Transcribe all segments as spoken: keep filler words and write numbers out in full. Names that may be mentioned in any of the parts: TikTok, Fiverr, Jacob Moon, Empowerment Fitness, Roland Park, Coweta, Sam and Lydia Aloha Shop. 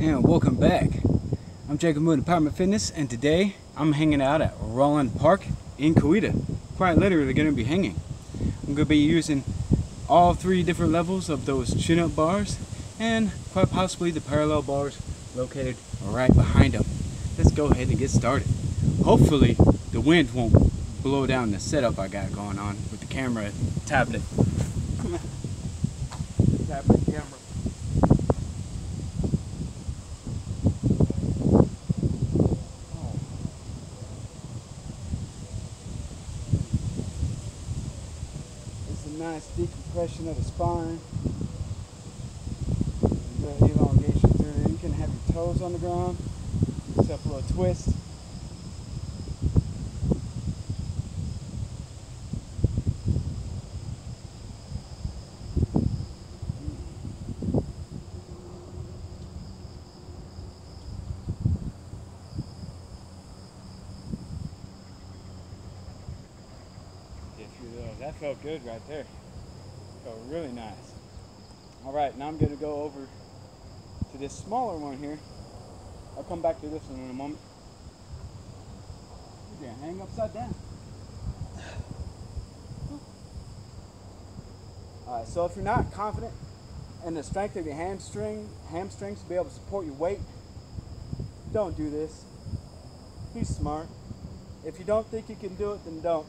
and welcome back. I'm Jacob Moon, Empowerment Fitness, and today I'm hanging out at Roland Park in Coweta. Quite literally going to be hanging. I'm going to be using all three different levels of those chin-up bars and quite possibly the parallel bars located right behind them. Let's go ahead and get started. Hopefully the wind won't blow down the setup I got going on with the camera tablet. Tablet camera. Nice decompression of the spine, good elongation through there. You can have your toes on the ground, just have a little twist. That felt good right there. Felt really nice. All right, now I'm going to go over to this smaller one here. I'll come back to this one in a moment. You're going to hang upside down. All right, so if you're not confident in the strength of your hamstring, hamstrings to be able to support your weight, don't do this. Be smart. If you don't think you can do it, then don't.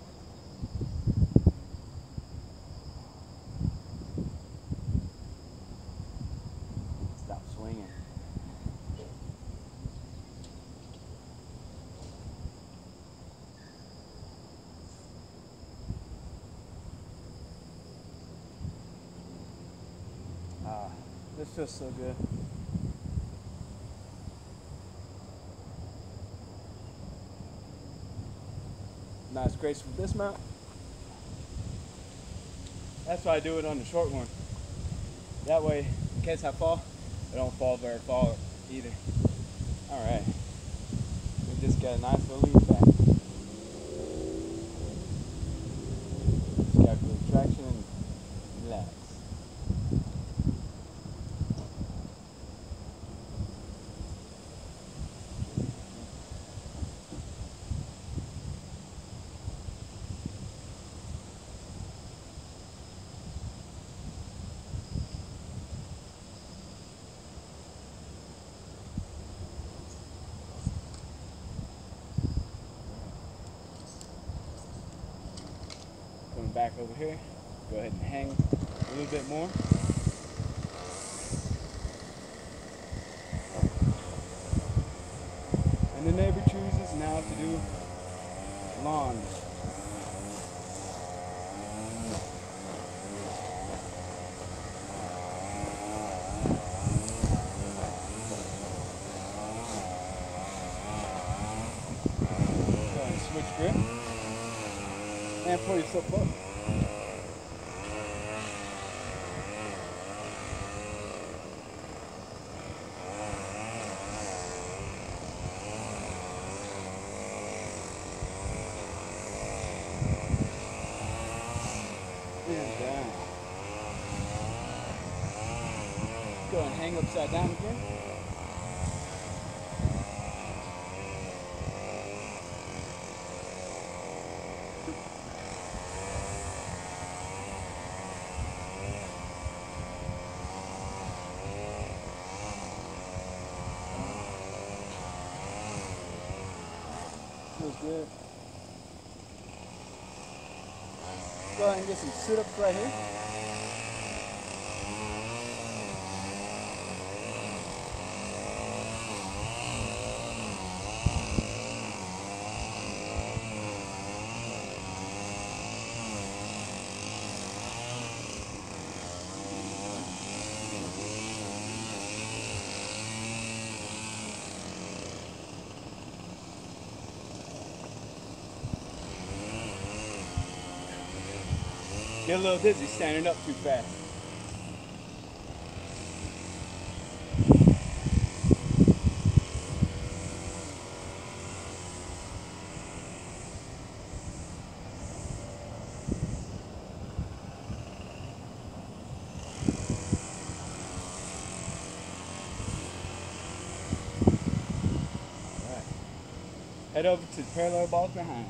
This feels so good. Nice graceful dismount. That's why I do it on the short one. That way, in case I fall, I don't fall very far either. Alright. We just got a nice little lead back. Just got good traction and relax. Back over here, go ahead and hang a little bit more. And the neighbor chooses now to do lawn. Go ahead and switch grip and pull yourself up. Go and hang upside down again. Feels good. Go ahead and get some sit-ups right here. Get a little dizzy standing up too fast. Head over to the parallel bars behind.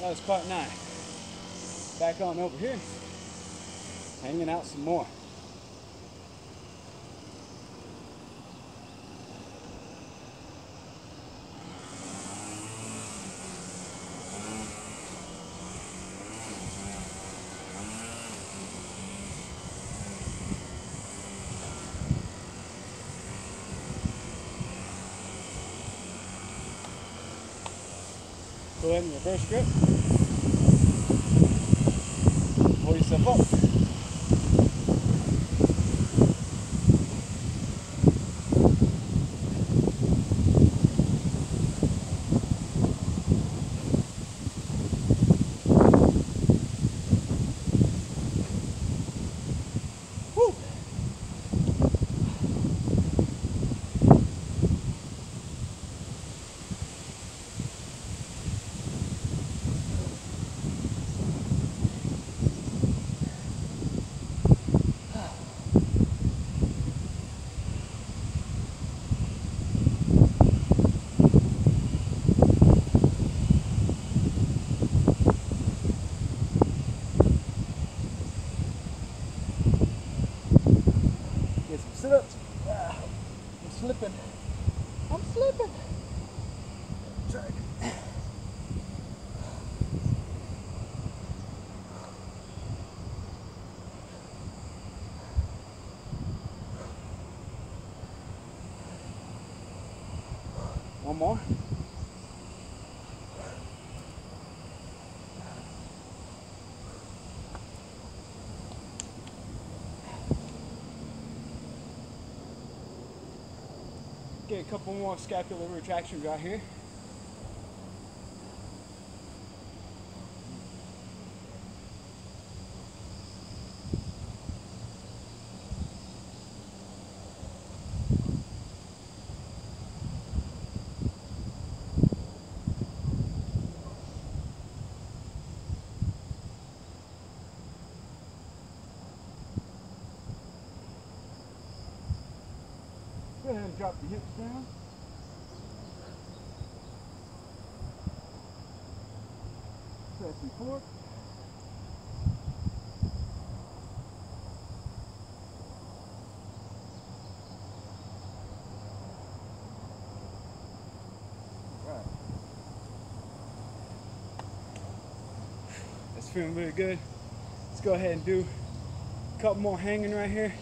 That was part nine. Back on over here, hanging out some more. Go ahead and reverse grip. Pull yourself up. Woo! One more. Get a couple more scapular retractions right here. Go ahead and drop the hips down. Press and forward. All right. That's feeling really good. Let's go ahead and do a couple more hanging right here.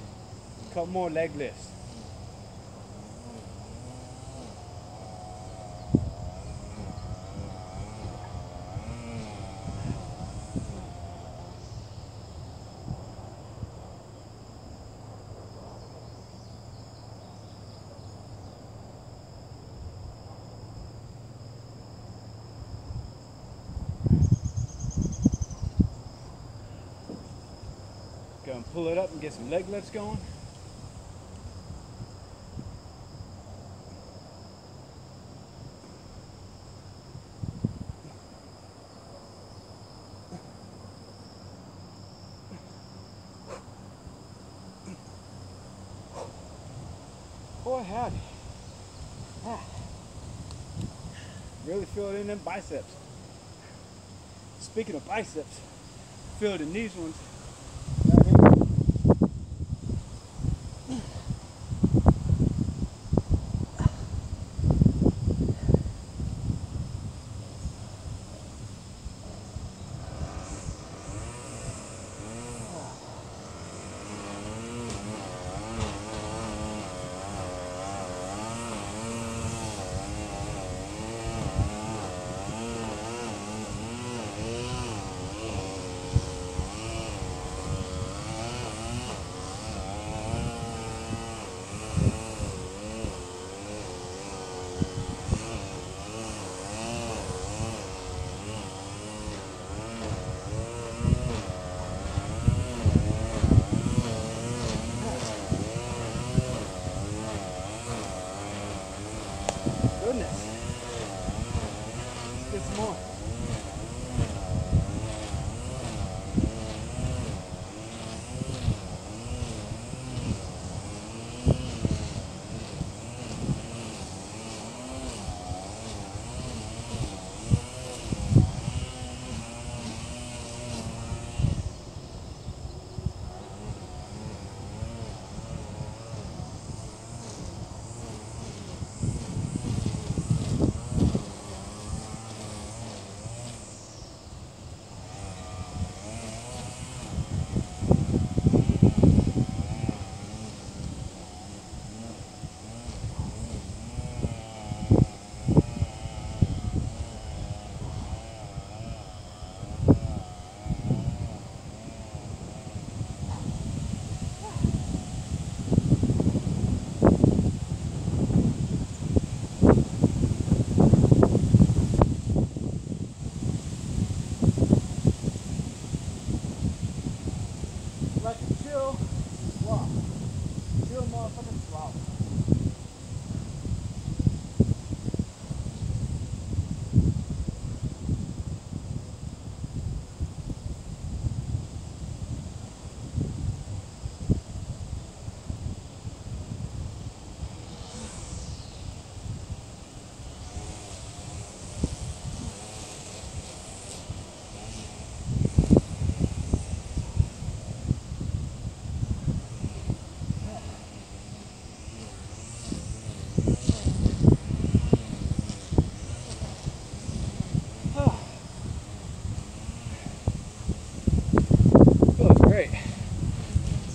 A couple more leg lifts. Pull it up and get some leg lifts going. go ahead. Ah. Really feel it in them biceps. Speaking of biceps, feel it in these ones.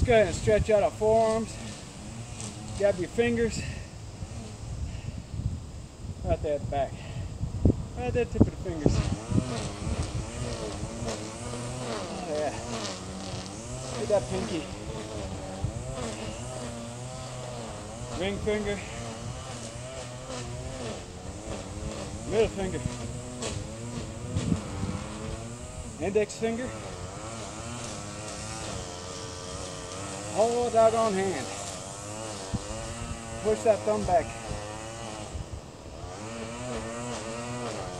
Go ahead and stretch out our forearms, grab your fingers, right there at the back, right there at the tip of the fingers. Oh yeah, get that pinky, ring finger, middle finger, index finger, whole doggone hand. Push that thumb back.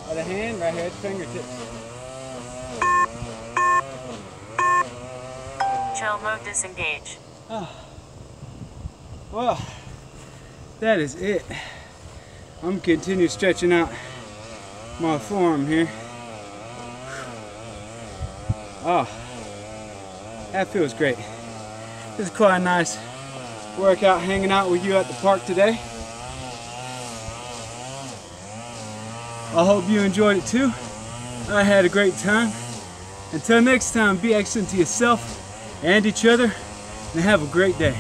Other hand, right here at the fingertips. Chill mode disengage. Oh. Well, that is it. I'm continue stretching out my forearm here. Oh, that feels great. This is quite a nice workout hanging out with you at the park today. I hope you enjoyed it too. I had a great time. Until next time, be excellent to yourself and each other, and have a great day.